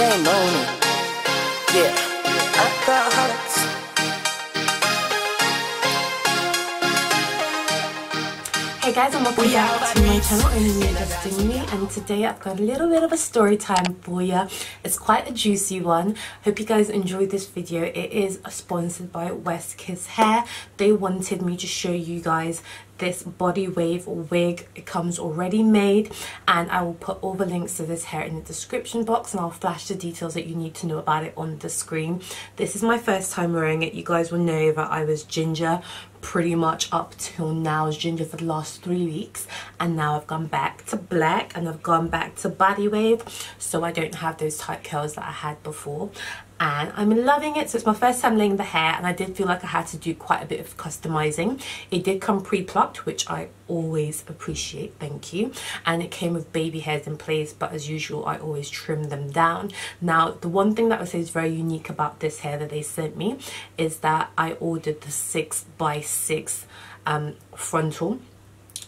shame on it. Yeah, I thought. Hey guys, and welcome back to my channel. I'm Destiny, and today I've got a little bit of a story time for you. It's quite a juicy one. Hope you guys enjoyed this video. It is sponsored by West Kiss Hair. They wanted me to show you guys this body wave wig. It comes already made, and I will put all the links to this hair in the description box, and I'll flash the details that you need to know about it on the screen. This is my first time wearing it. You guys will know that I was ginger pretty much up till now. I was ginger for the last 3 weeks, and now I've gone back to black and I've gone back to body wave, so I don't have those tight curls that I had before. And I'm loving it. So it's my first time laying the hair, and I did feel like I had to do quite a bit of customizing. It did come pre-plucked, which I always appreciate, thank you. And it came with baby hairs in place, but as usual, I always trim them down. Now, the one thing that I would say is very unique about this hair that they sent me is that I ordered the 6x6 frontal.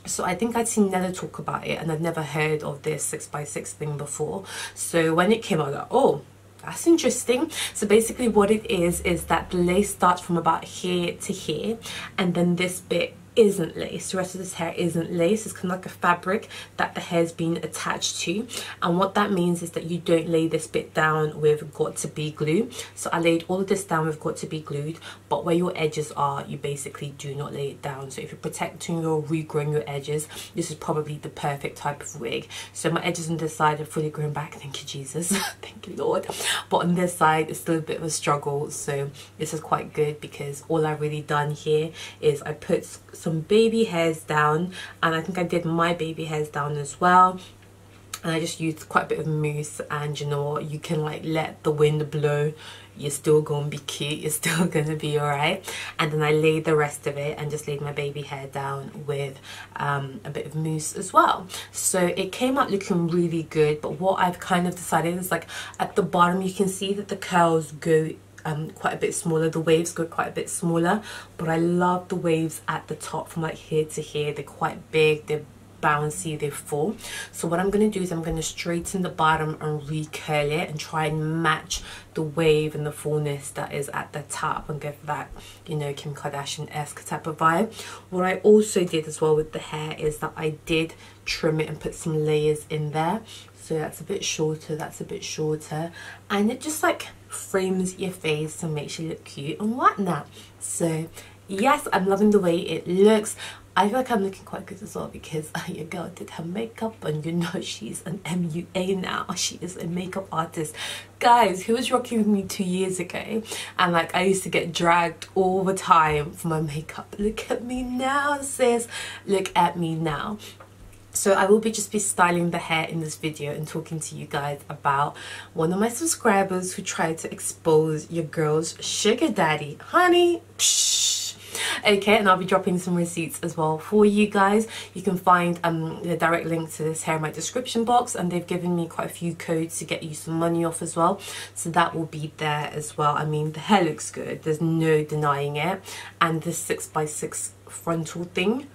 So I think I'd seen Nella talk about it, and I'd never heard of this 6x6 thing before. So when it came out, I was like, oh, that's interesting. So basically what it is that the lace starts from about here to here, and then this bit isn't lace. The rest of this hair isn't lace. It's kind of like a fabric that the hair's been attached to, and what that means is that you don't lay this bit down with got to be glue. So I laid all of this down with got to be glued, but where your edges are, you basically do not lay it down. So if you're protecting or regrowing your edges, this is probably the perfect type of wig. So my edges on this side are fully grown back, thank you Jesus, thank you Lord, but on this side it's still a bit of a struggle. So this is quite good, because all I've really done here is I put some baby hairs down, and I think I did my baby hairs down as well, and I just used quite a bit of mousse. And you know what, you can like let the wind blow, you're still gonna be cute, you're still gonna be alright. And then I laid the rest of it and just laid my baby hair down with a bit of mousse as well. So it came out looking really good, but what I've kind of decided is, like, at the bottom you can see that the curls go quite a bit smaller, the waves go quite a bit smaller, but I love the waves at the top from like here to here. They're quite big, they're bouncy, they fall. So what I'm going to do is I'm going to straighten the bottom and recurl it and try and match the wave and the fullness that is at the top, and go for that, you know, Kim Kardashian-esque type of vibe. What I also did as well with the hair is that I did trim it and put some layers in there. So that's a bit shorter, that's a bit shorter, and it just like frames your face and makes you look cute and whatnot. So yes, I'm loving the way it looks. I feel like I'm looking quite good as well, because your girl did her makeup, and you know she's an MUA now. She is a makeup artist. Guys, who was rocking with me 2 years ago? And like, I used to get dragged all the time for my makeup. Look at me now, sis. Look at me now. So I will just be styling the hair in this video and talking to you guys about one of my subscribers who tried to expose your girl's sugar daddy. Honey, psh. Okay, and I'll be dropping some receipts as well for you guys. You can find the direct link to this hair in my description box, and they've given me quite a few codes to get you some money off as well, so that will be there as well. I mean, the hair looks good, there's no denying it, and this 6x6 frontal thing,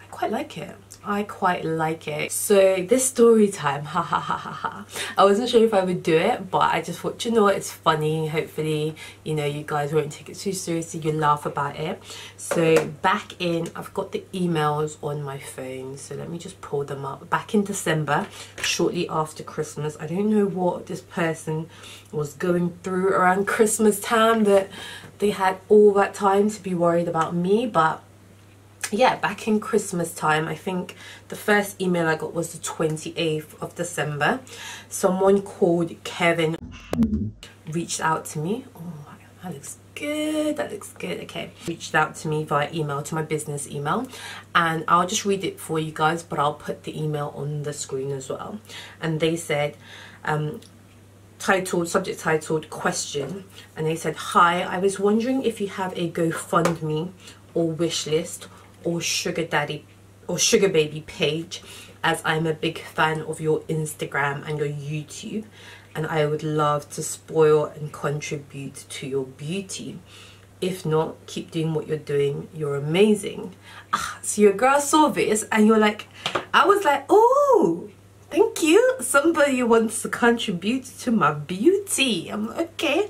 I quite like it. I quite like it. So this story time, I wasn't sure if I would do it, but I just thought, you know what, it's funny. Hopefully, you know, you guys won't take it too seriously, you laugh about it. So back in, I've got the emails on my phone, so let me just pull them up. Back in December, shortly after Christmas, I don't know what this person was going through around Christmas time, that they had all that time to be worried about me. But yeah, back in Christmas time, I think the first email I got was the 28th of December. Someone called Kevin reached out to me. Oh, that looks good, that looks good. Okay, reached out to me via email, to my business email, and I'll just read it for you guys, but I'll put the email on the screen as well. And they said, subject titled question, and they said, hi, I was wondering if you have a GoFundMe or wish list or sugar daddy or sugar baby page, as I'm a big fan of your Instagram and your YouTube, and I would love to spoil and contribute to your beauty. If not, keep doing what you're doing, you're amazing. So your girl saw this, and you're like, I was like, oh, thank you, somebody wants to contribute to my beauty. I'm like, okay.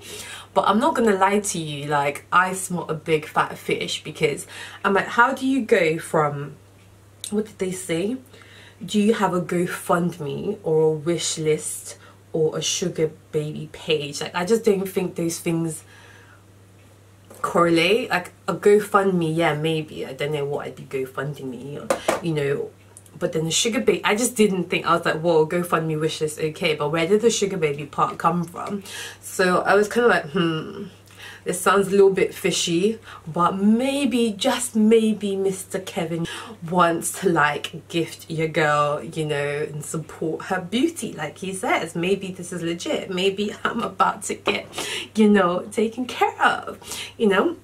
But I'm not gonna lie to you, like, I smell a big fat fish, because I'm like, how do you go from, what did they say? Do you have a GoFundMe or a wish list or a sugar baby page? Like, I just don't think those things correlate. Like, a GoFundMe, yeah, maybe. I don't know what I'd be GoFundMe me, or, you know. But then the sugar baby, I just didn't think, I was like, whoa, GoFundMe wishlist, okay, but where did the sugar baby part come from? So I was kind of like, this sounds a little bit fishy, but maybe, just maybe, Mr. Kevin wants to, like, gift your girl, you know, and support her beauty, like he says. Maybe this is legit. Maybe I'm about to get, you know, taken care of, you know.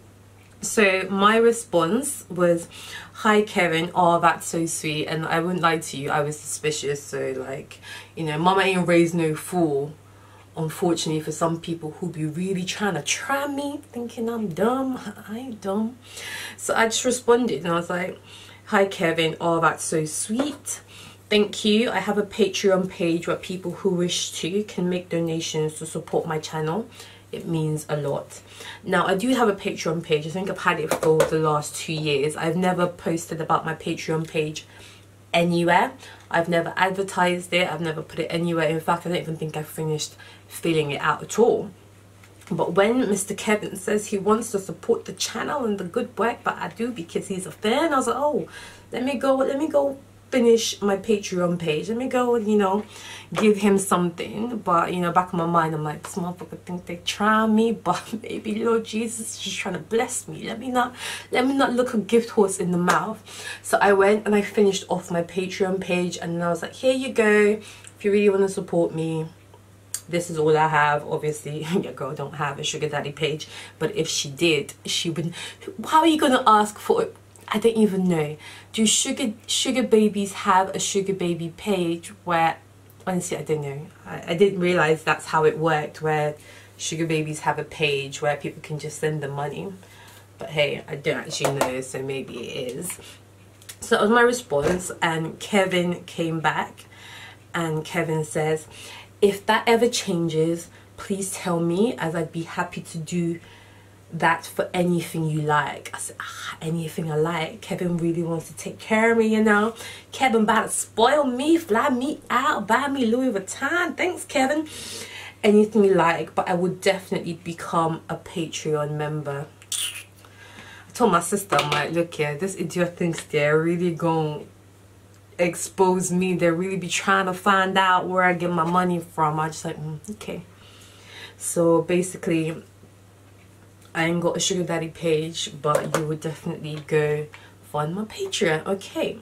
So my response was, hi Karen, oh that's so sweet, and I wouldn't lie to you, I was suspicious. So, like, you know, mama ain't raised no fool. Unfortunately for some people who be really trying to try me, thinking I'm dumb, I ain't dumb. So I just responded and I was like, hi Kevin, oh that's so sweet, thank you. I have a Patreon page where people who wish to can make donations to support my channel. It means a lot. Now, I do have a Patreon page. I think I've had it for the last 2 years. I've never posted about my Patreon page anywhere. I've never advertised it. I've never put it anywhere. In fact, I don't even think I've finished filling it out at all. But when Mr. Kevin says he wants to support the channel and the good work that I do because he's a fan, I was like, oh, let me go finish my Patreon page, let me go, you know, give him something. But, you know, back in my mind, I'm like, this motherfucker think they try me, but maybe Lord Jesus is trying to bless me. Let me not look a gift horse in the mouth. So I went and I finished off my Patreon page, and I was like, here you go, if you really want to support me, this is all I have. Obviously, your girl don't have a sugar daddy page, but if she did, she wouldn't. How are you gonna ask for it? I don't even know. Do sugar babies have a sugar baby page? Where, honestly, I don't know. I didn't realize that's how it worked, where sugar babies have a page where people can just send them money. But hey, I don't actually know, so maybe it is. So that was my response, and Kevin came back, and Kevin says, if that ever changes, please tell me, as I'd be happy to do that for anything you like. I said, anything I like. Kevin really wants to take care of me, you know. Kevin about to spoil me, fly me out, buy me Louis Vuitton. Thanks, Kevin. Anything you like, but I would definitely become a Patreon member. I told my sister, I'm like, look here, this idiot thinks they're really gonna expose me. They really be trying to find out where I get my money from. I just like, okay. So basically, I ain't got a sugar daddy page, but you would definitely go find my Patreon. Okay,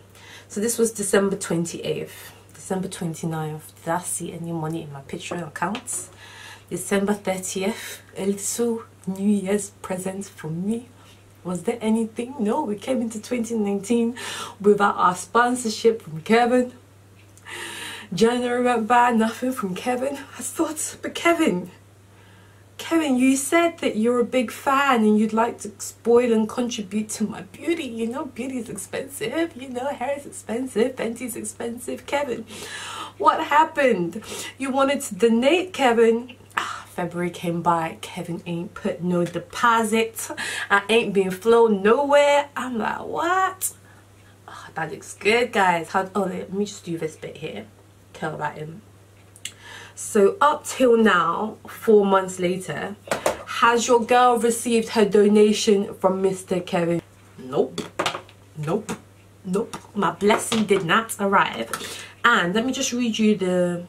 so this was December 28th. December 29th, did I see any money in my Patreon accounts? December 30th, a little New Year's present for me. Was there anything? No, we came into 2019 without our sponsorship from Kevin. January went by, nothing from Kevin. I thought, but Kevin, you said that you're a big fan and you'd like to spoil and contribute to my beauty. You know, beauty is expensive. You know, hair is expensive. Fenty's expensive. Kevin, what happened? You wanted to donate, Kevin. February came by. Kevin ain't put no deposit. I ain't been flown nowhere. I'm like, what? Oh, that looks good, guys. Oh, let me just do this bit here. Curl that in. So up till now, 4 months later, has your girl received her donation from Mr. Kevin? Nope, nope, nope. My blessing did not arrive. And let me just read you the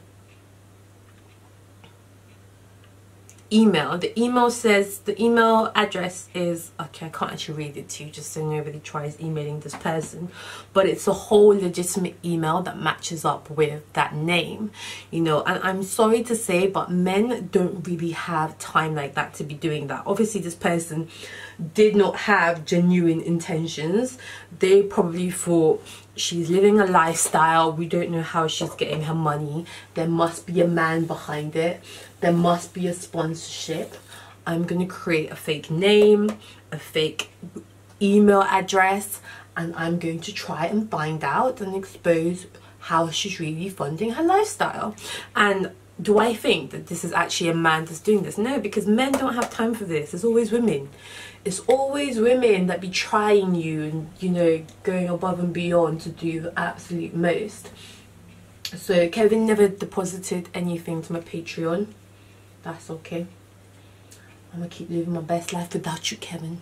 email. The email says, the email address is, okay, I can't actually read it to you just so nobody tries emailing this person, but it's a whole legitimate email that matches up with that name, you know. And I'm sorry to say, but men don't really have time like that to be doing that. Obviously this person did not have genuine intentions. They probably thought, she's living a lifestyle, we don't know how she's getting her money, there must be a man behind it, there must be a sponsorship. I'm gonna create a fake name, a fake email address, and I'm going to try and find out and expose how she's really funding her lifestyle. And do I think that this is actually a man that's doing this? No, because men don't have time for this. It's always women. It's always women that be trying you and, you know, going above and beyond to do the absolute most. So Kevin never deposited anything to my Patreon. That's okay. I'm gonna keep living my best life without you, Kevin.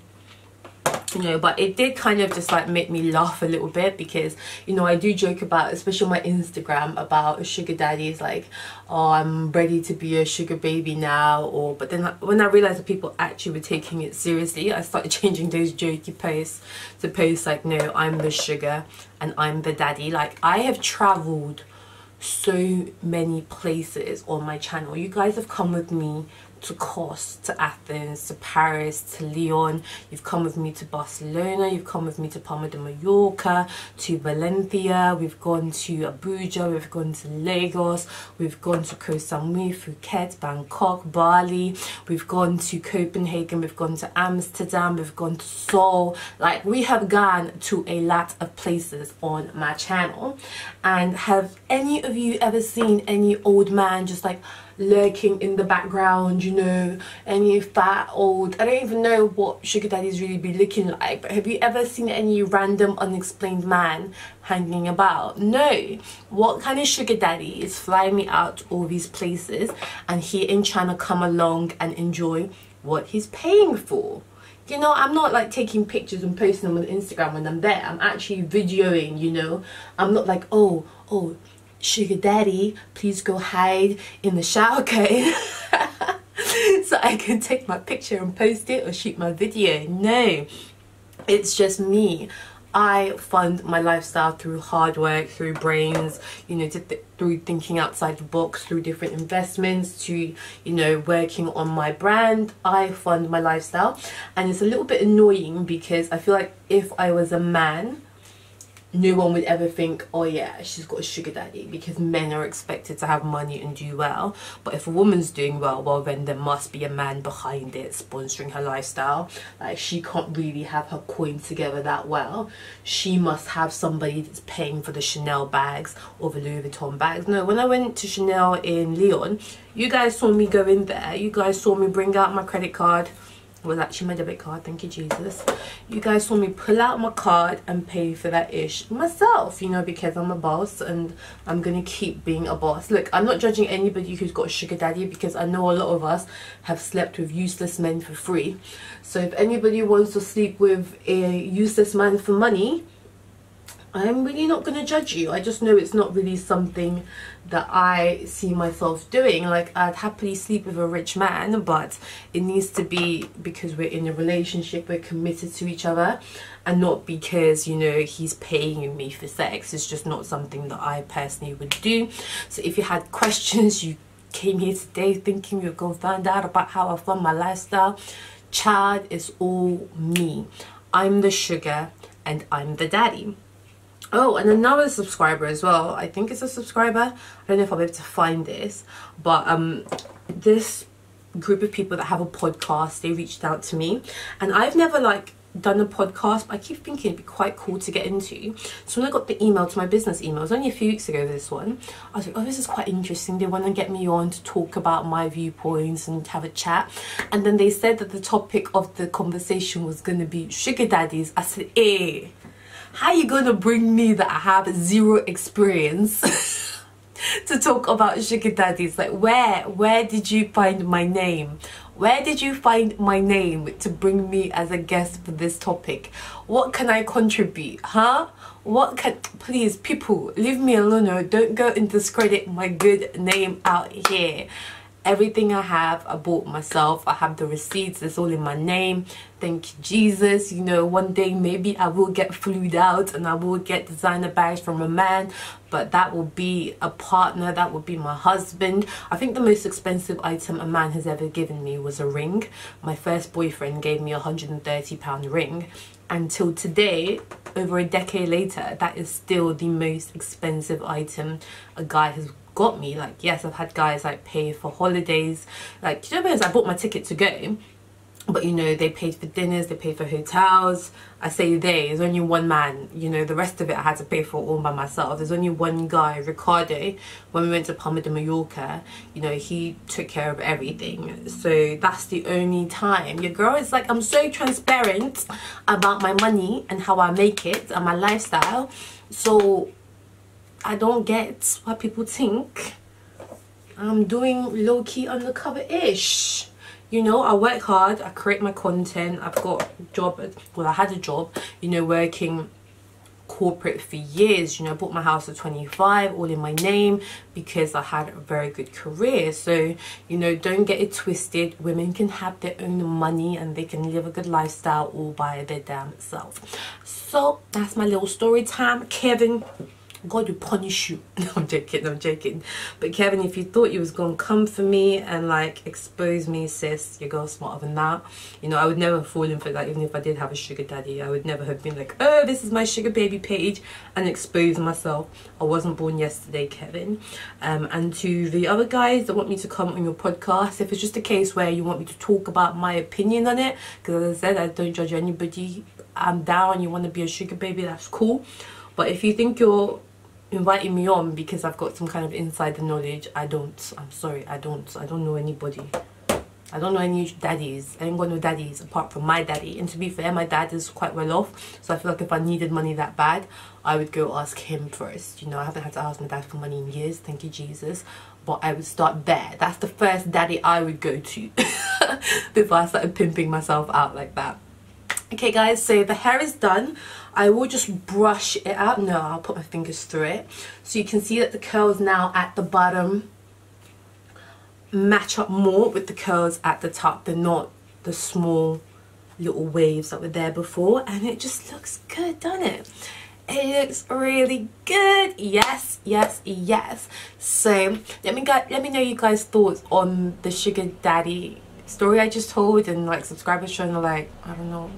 You know, but it did kind of just like make me laugh a little bit, because, you know, I do joke about, especially on my Instagram, about sugar daddies, like, oh, I'm ready to be a sugar baby now, or, but then when I realized that people actually were taking it seriously, I started changing those jokey posts to posts like, no, I'm the sugar and I'm the daddy. Like, I have traveled so many places on my channel. You guys have come with me to Kos, to Athens, to Paris, to Lyon. You've come with me to Barcelona. You've come with me to Palma de Mallorca, to Valencia. We've gone to Abuja. We've gone to Lagos. We've gone to Koh Samui, Phuket, Bangkok, Bali. We've gone to Copenhagen. We've gone to Amsterdam. We've gone to Seoul. Like, we have gone to a lot of places on my channel. And have any of you ever seen any old man just like lurking in the background, you know, any fat old, I don't even know what sugar daddies really be looking like, but have you ever seen any random unexplained man hanging about? No. What kind of sugar daddy is flying me out to all these places and he ain't trying to come along and enjoy what he's paying for? You know, I'm not like taking pictures and posting them on Instagram when I'm there. I'm actually videoing, you know. I'm not like, oh sugar daddy, please go hide in the shower curtain so I can take my picture and post it or shoot my video. No, it's just me. I fund my lifestyle through hard work, through brains, you know, through thinking outside the box, through different investments, to, you know, working on my brand. I fund my lifestyle, and it's a little bit annoying because I feel like if I was a man, no one would ever think, oh yeah, she's got a sugar daddy, because men are expected to have money and do well. But if a woman's doing well, well then there must be a man behind it sponsoring her lifestyle. Like, she can't really have her coin together that well. She must have somebody that's paying for the Chanel bags or the Louis Vuitton bags. No, when I went to Chanel in Lyon, you guys saw me go in there. You guys saw me bring out my credit card. Was actually my debit card, thank you Jesus. You guys saw me pull out my card and pay for that ish myself, you know, because I'm a boss and I'm gonna keep being a boss. Look, I'm not judging anybody who's got a sugar daddy, because I know a lot of us have slept with useless men for free. So if anybody wants to sleep with a useless man for money, I'm really not gonna judge you. I just know it's not really something that I see myself doing. Like, I'd happily sleep with a rich man, but it needs to be because we're in a relationship, we're committed to each other, and not because, you know, he's paying me for sex. It's just not something that I personally would do. So if you had questions, you came here today thinking you're gonna find out about how I fund my lifestyle, child, it's all me. I'm the sugar and I'm the daddy. Oh, and another subscriber as well, I think it's a subscriber, I don't know if I'll be able to find this, but this group of people that have a podcast, they reached out to me, and I've never like done a podcast, but I keep thinking it'd be quite cool to get into. So when I got the email to my business email, it was only a few weeks ago this one, I was like, oh, this is quite interesting, they want to get me on to talk about my viewpoints and have a chat. And then they said that the topic of the conversation was going to be sugar daddies. I said, eh, how you gonna bring me that I have zero experience to talk about sugar daddies? Like, where did you find my name? Where did you find my name to bring me as a guest for this topic? What can I contribute, huh? What can, please people, leave me alone. Or don't go and discredit my good name out here. Everything I have, I bought myself. I have the receipts, it's all in my name. Thank you, Jesus. You know, one day maybe I will get flued out and I will get designer bags from a man, but that will be a partner, that will be my husband. I think the most expensive item a man has ever given me was a ring. My first boyfriend gave me a £130 ring. Until today, over a decade later, that is still the most expensive item a guy has got me. Like, yes, I've had guys like pay for holidays, like, you know, I bought my ticket to go But you know, they paid for dinners, they paid for hotels. I say they, there's only one man, you know, the rest of it I had to pay for all by myself. There's only one guy, Ricardo, when we went to Palma de Mallorca, you know, he took care of everything. So that's the only time. Your girl is like, I'm so transparent about my money and how I make it and my lifestyle. So I don't get why people think I'm doing low-key undercover-ish. You know, I work hard, I create my content, I've got a job, well I had a job, you know, working corporate for years, you know, I bought my house at 25, all in my name, because I had a very good career. So, you know, don't get it twisted, women can have their own money and they can live a good lifestyle all by their damn self. So, that's my little story time. Kevin, God will punish you. No, I'm joking, I'm joking. But Kevin, if you thought you was gonna come for me and like expose me, sis, your girl's smarter than that. You know, I would never have fallen for that. Even if I did have a sugar daddy, I would never have been like, oh, this is my sugar baby page, and expose myself. I wasn't born yesterday, Kevin. And to the other guys that want me to come on your podcast, if it's just a case where you want me to talk about my opinion on it, because as I said, I don't judge anybody. I'm down. You want to be a sugar baby, that's cool. But if you think you're inviting me on because I've got some kind of insider knowledge, I don't. I'm sorry, I don't. I don't know anybody. I don't know any daddies. I ain't got no daddies apart from my daddy. And to be fair, my dad is quite well off, so I feel like if I needed money that bad, I would go ask him first. You know, I haven't had to ask my dad for money in years, thank you Jesus. But I would start there. That's the first daddy I would go to before I started pimping myself out like that. Okay guys, so the hair is done. I will just brush it out. No, I'll put my fingers through it. So you can see that the curls now at the bottom match up more with the curls at the top. They're not the small little waves that were there before. And it just looks good, doesn't it? It looks really good. Yes, yes, yes. So let me know you guys' thoughts on the sugar daddy story I just told, and like subscribers trying to like, I don't know,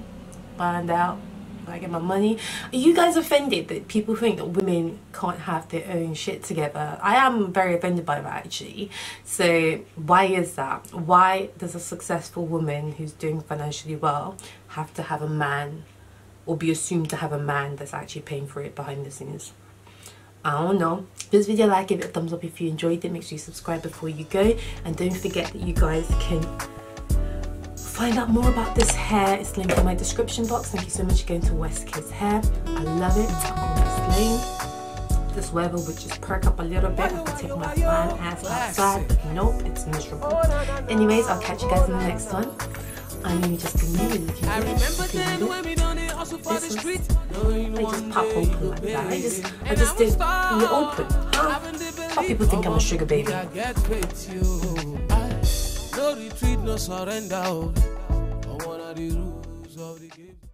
find out. I get my money. Are you guys offended that people think that women can't have their own shit together? I am very offended by that actually. So why is that? Why does a successful woman who's doing financially well have to have a man, or be assumed to have a man that's actually paying for it behind the scenes? I don't know. This video, like, give it a thumbs up if you enjoyed it. Make sure you subscribe before you go, and don't forget that you guys can find out more about this hair. It's linked in my description box. Thank you so much again to West Kiss Hair. I love it. Honestly, this weather would just perk up a little bit. I could take my fan ass outside, but nope, it's miserable. Anyways, I'll catch you guys in the next one. I'm just gonna be looking at this. I just pop open like that. I just did it open. How people think I'm a sugar baby. No retreat, no surrender. One of the rules of the game.